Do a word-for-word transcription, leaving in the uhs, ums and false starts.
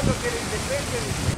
このテレビで勉強にして